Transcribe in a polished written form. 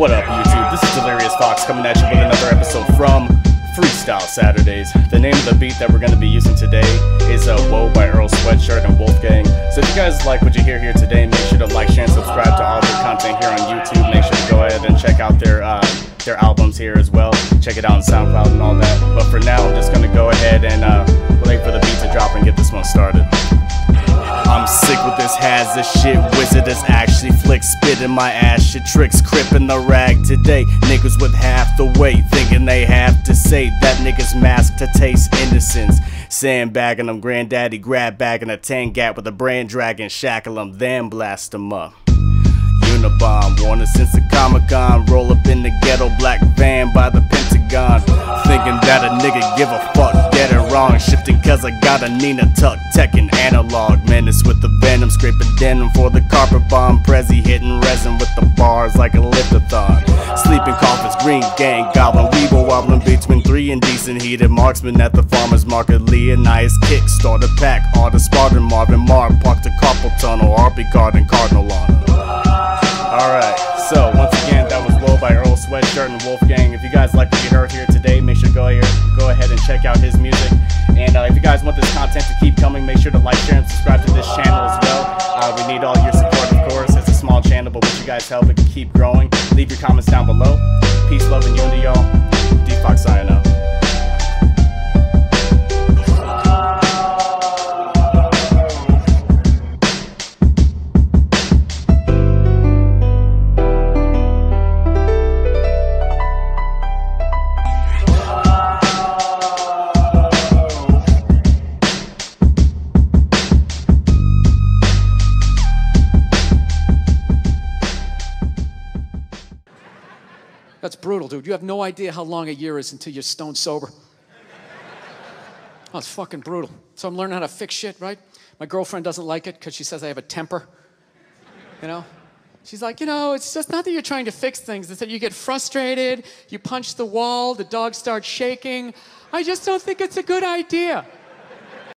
What up, YouTube? This is Delirious Fox coming at you with another episode from Freestyle Saturdays. The name of the beat that we're going to be using today is Whoa by Earl Sweatshirt and Wolfgang. So if you guys like what you hear here today, make sure to like, share, and subscribe to all their content here on YouTube. Make sure to go ahead and check out their albums here as well. Check it out on SoundCloud and all that. But for now, I'm just going to go ahead and wait for the beat to drop and get this one started. I'm sick with this hazard shit, wizard is actually flick, spit in my ass shit, tricks crippin' the rag today. Niggas with half the weight, thinking they have to say that niggas mask to taste innocence. Sandbagging them, granddaddy grab bagging a tangat with a brand dragon, shackle them, then blast them up. Unabomb, warning since the Comic-Con, roll up in the ghetto black van by the Pentagon. Thinking that a nigga give a fuck, get it wrong, shifting cause I got a Nina Tuck, techin' analog, menace with the venom, scraping denim for the carpet bomb, Prezi hitting resin with the bars like a lithothon. Sleeping coffins, Green Gang, Goblin, weevil wobbling between three and decent heated marksmen at the farmer's market, Leonidas kickstart a pack, all the Spartan Marvin Mark, parked the carpal tunnel, RP card and Cardinal on her. Alright, so once again, that was Whoa by Earl Sweatshirt and Wolfgang. If you guys like what you heard here today, make sure to go ahead and check out his music. And if you guys want this content to keep coming, make sure to like, share, and subscribe to this channel as well. We need all your support, of course. It's a small channel, but with you guys' help, it can keep growing. Leave your comments down below. Peace, love, and unity, y'all. D-Fox signing out. That's brutal, dude. You have no idea how long a year is until you're stone sober. Oh, it's fucking brutal. So I'm learning how to fix shit, right? My girlfriend doesn't like it because she says I have a temper. You know? She's like, you know, it's just not that you're trying to fix things. It's that you get frustrated, you punch the wall, the dog starts shaking. I just don't think it's a good idea.